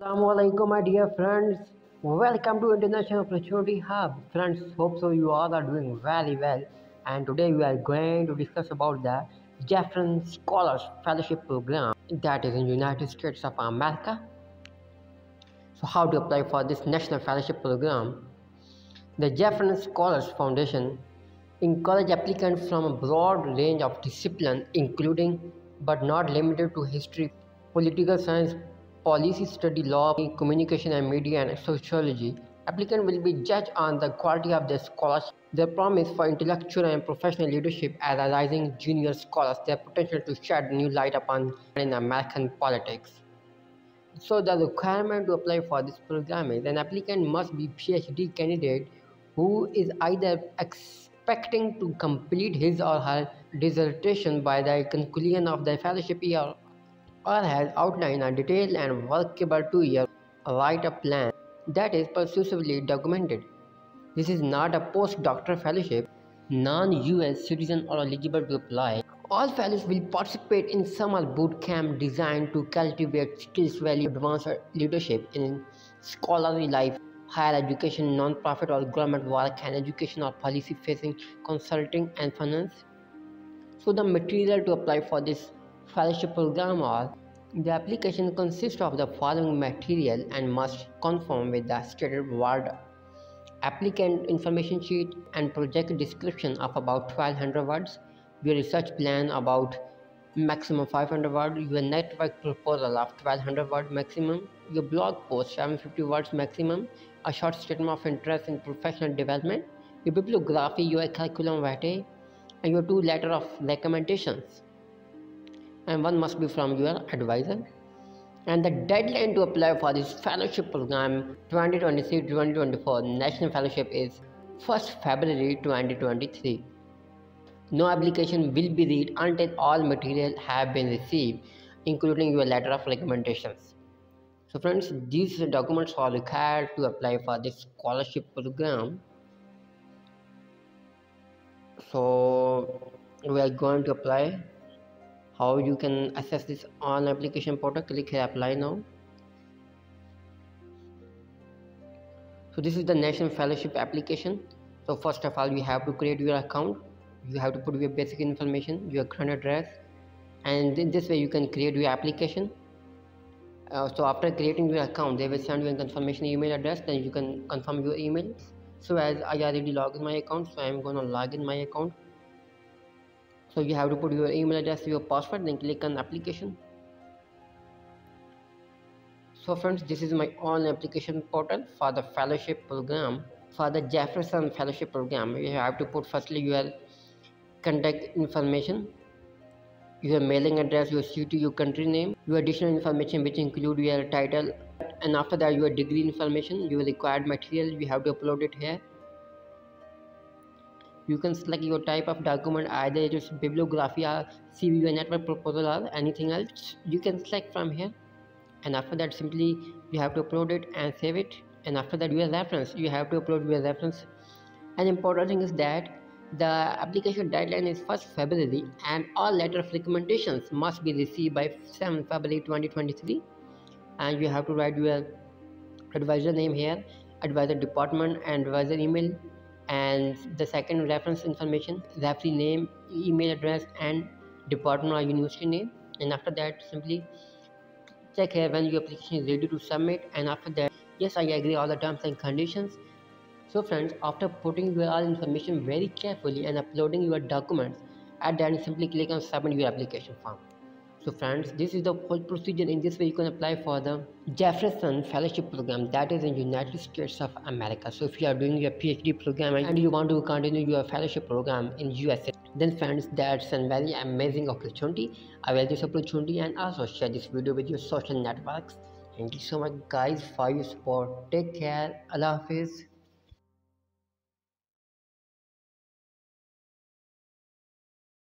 Assalamualaikum my dear friends, welcome to International Opportunity Hub. Friends, hope so you all are doing very well, and today we are going to discuss about the Jefferson Scholars Fellowship Program that is in United States of America. So how to apply for this national fellowship program? The Jefferson Scholars Foundation encourages applicants from a broad range of disciplines including but not limited to history, political science, policy study, law, communication and media, and sociology. Applicants will be judged on the quality of their scholarship, their promise for intellectual and professional leadership as a rising junior scholars, their potential to shed new light upon in American politics. So the requirement to apply for this program is an applicant must be a PhD candidate who is either expecting to complete his or her dissertation by the conclusion of the fellowship year, or has outlined a detailed and workable two-year write-up plan that is persuasively documented. This is not a postdoctoral fellowship. Non-US citizens are eligible to apply. All fellows will participate in summer boot camp designed to cultivate skills, value, advanced leadership in scholarly life, higher education, non-profit or government work, and education or policy facing, consulting and finance. So the material to apply for this fellowship program or the application consists of the following material and must conform with the stated word applicant information sheet and project description of about 1200 words, your research plan about maximum 500 words, your network proposal of 1200 words maximum, your blog post 750 words maximum, a short statement of interest in professional development, your bibliography, your curriculum vitae, and your two letters of recommendations, and one must be from your advisor. And the deadline to apply for this fellowship program 2023-2024 national fellowship is 1st February 2023. No application will be read until all material have been received, including your letter of recommendations. So friends, these documents are required to apply for this scholarship program. So we are going to apply. How you can access this on application portal? Click here, apply now. So this is the national fellowship application. So first of all, you have to create your account. You have to put your basic information, your current address, and in this way you can create your application. So after creating your account, they will send you a confirmation email address. Then you can confirm your email. So as I already logged in my account, so I am going to log in my account. So you have to put your email address, your password, then click on application. So friends, this is my own application portal for the fellowship program. For the Jefferson fellowship program, you have to put firstly your contact information, your mailing address, your city, your country name, your additional information which include your title, and after that your degree information, your required material, you have to upload it here. You can select your type of document, either it is bibliography or CV or network proposal or anything else. You can select from here, and after that simply you have to upload it and save it, and after that your reference, you have to upload your reference. An important thing is that the application deadline is 1st February and all letter of recommendations must be received by 7th February 2023, and you have to write your advisor name here, advisor department and advisor email, and the second reference information, referee name, email address, and department or university name. And after that simply check here when your application is ready to submit, and after that yes, I agree all the terms and conditions. So friends, after putting your all information very carefully and uploading your documents, at that simply click on submit your application form. So friends, this is the whole procedure. In this way you can apply for the Jefferson Fellowship Program that is in United States of America. So if you are doing your PhD program and you want to continue your fellowship program in USA, then friends, that's a very amazing opportunity. Avail this opportunity and also share this video with your social networks. Thank you so much guys for your support. Take care. Allah Hafiz.